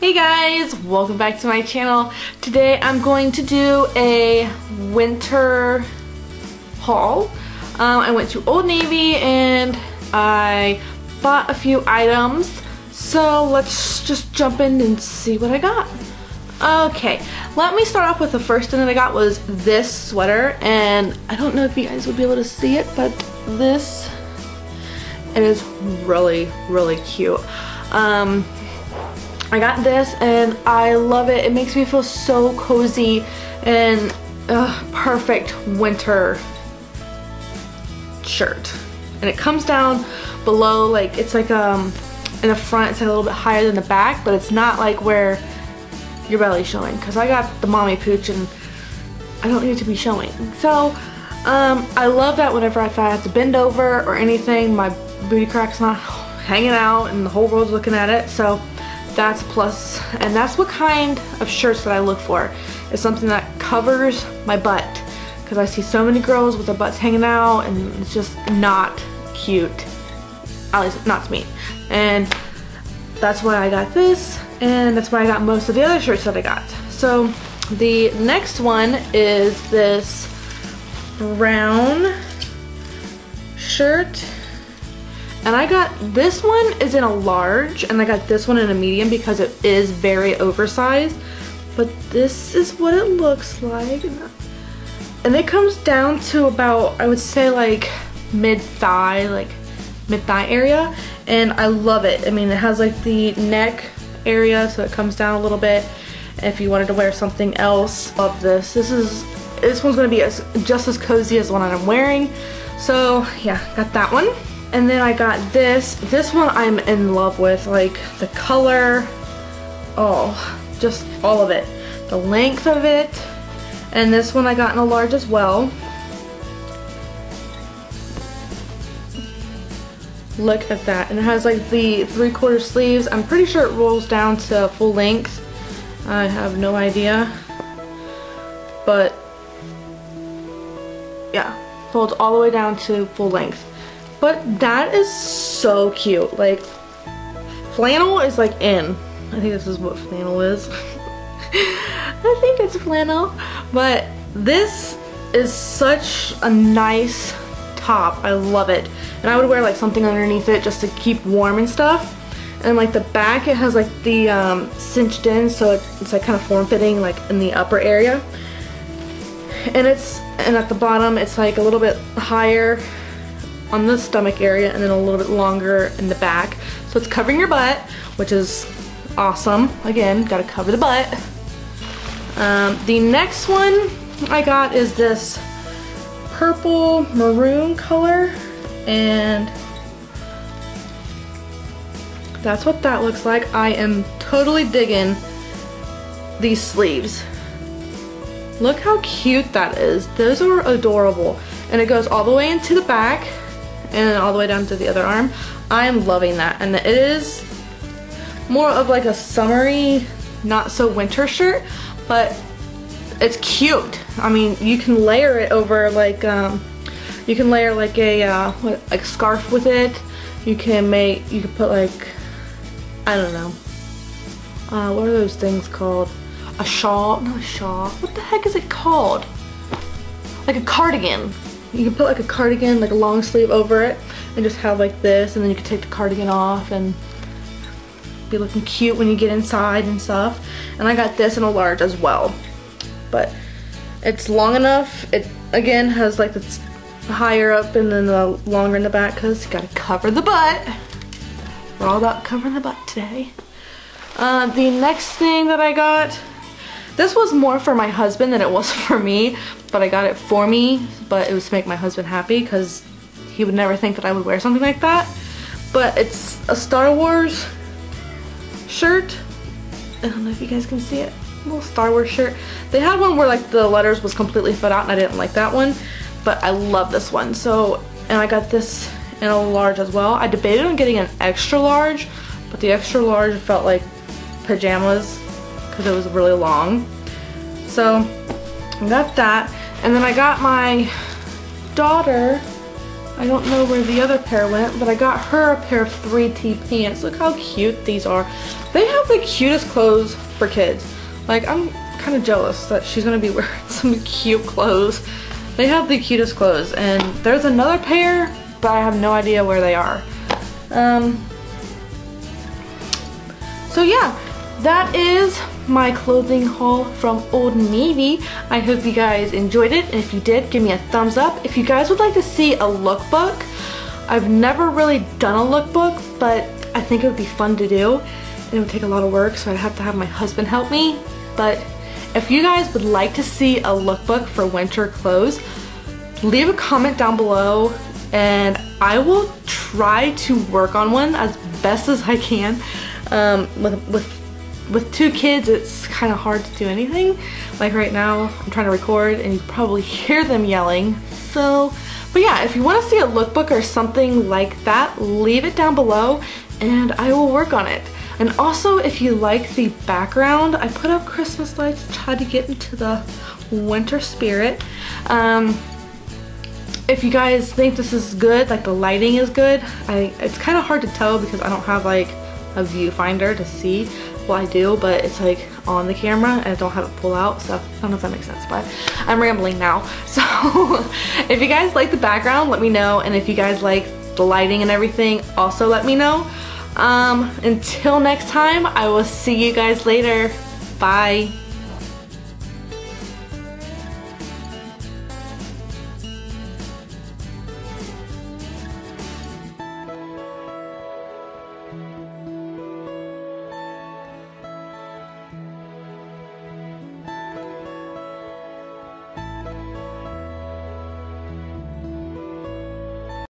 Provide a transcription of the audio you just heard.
Hey guys, welcome back to my channel. Today I'm going to do a winter haul. I went to Old Navy and I bought a few items. So let's just jump in and see what I got. Okay, let me start off with the first thing that I got was this sweater. And I don't know if you guys would be able to see it, but this, it is really, really cute. I got this and I love it. It makes me feel so cozy and perfect winter shirt. And it comes down below, like it's like in the front it's like a little bit higher than the back, but it's not like where your belly's showing, because I got the mommy pooch and I don't need to be showing. So I love that whenever if I have to bend over or anything, my booty crack's not hanging out and the whole world's looking at it. So that's plus, and that's what kind of shirts that I look for. It's something that covers my butt, because I see so many girls with their butts hanging out and it's just not cute, at least not to me. And that's why I got this, and that's why I got most of the other shirts that I got. So the next one is this brown shirt. And I got this one is in a large, and I got this one in a medium because it is very oversized. But this is what it looks like. And it comes down to about, I would say, like mid-thigh, area. And I love it. I mean, it has like the neck area, so it comes down a little bit. If you wanted to wear something else of this, this one's gonna be just as cozy as the one I'm wearing. So yeah, got that one. And then I got this. This one I'm in love with, like the color, oh, just all of it. The length of it. And this one I got in a large as well. Look at that. And it has like the 3/4 sleeves. I'm pretty sure it rolls down to full length. I have no idea. But yeah, folds all the way down to full length. But that is so cute. Like, flannel is like in. I think this is what flannel is. I think it's flannel. But this is such a nice top. I love it. And I would wear like something underneath it just to keep warm and stuff. And like the back, it has like the cinched in, so it's like kind of form-fitting, like in the upper area. And at the bottom, it's like a little bit higher on the stomach area, and then a little bit longer in the back. So it's covering your butt, which is awesome. Again, gotta cover the butt. The next one I got is this purple maroon color, and that's what that looks like. I am totally digging these sleeves. Look how cute that is. Those are adorable. And it goes all the way into the back, and then all the way down to the other arm. I'm loving that. And it is more of like a summery, not so winter shirt, but it's cute. I mean, you can layer it over like, you can layer like a like scarf with it. You can put like, I don't know, what are those things called? A shawl, not a shawl. What the heck is it called? Like a cardigan. You can put like a cardigan, like a long sleeve over it, and just have like this, and then you can take the cardigan off and be looking cute when you get inside and stuff. And I got this in a large as well, but it's long enough. It again has like it's higher up and then the longer in the back, because you gotta cover the butt. We're all about covering the butt today. The next thing that I got, this was more for my husband than it was for me, but I got it for me, but it was to make my husband happy, because he would never think that I would wear something like that. But it's a Star Wars shirt. I don't know if you guys can see it. A little Star Wars shirt. They had one where like the letters was completely cut out, and I didn't like that one, but I love this one. So, and I got this in a large as well. I debated on getting an extra large, but the extra large felt like pajamas because it was really long. So I got that, and then I got my daughter I don't know where the other pair went, but I got her a pair of 3T pants. Look how cute these are. They have the cutest clothes for kids. Like, I'm kind of jealous that she's going to be wearing some cute clothes. They have the cutest clothes. And there's another pair, but I have no idea where they are. So yeah, that is my clothing haul from Old Navy. I hope you guys enjoyed it, and if you did, give me a thumbs up. If you guys would like to see a lookbook, I've never really done a lookbook, but I think it would be fun to do. And it would take a lot of work, so I'd have to have my husband help me. But if you guys would like to see a lookbook for winter clothes, leave a comment down below and I will try to work on one as best as I can. With two kids, it's kind of hard to do anything. Like right now, I'm trying to record and you probably hear them yelling. So, but yeah, if you want to see a lookbook or something like that, leave it down below and I will work on it. And also, if you like the background, I put up Christmas lights to try to get into the winter spirit. If you guys think this is good, like the lighting is good, it's kind of hard to tell because I don't have like a viewfinder to see. Well, I do, but it's like on the camera and I don't have it pull out, so I don't know if that makes sense, but I'm rambling now. So if you guys like the background, let me know, and if you guys like the lighting and everything, also let me know. Until next time, I will see you guys later. Bye.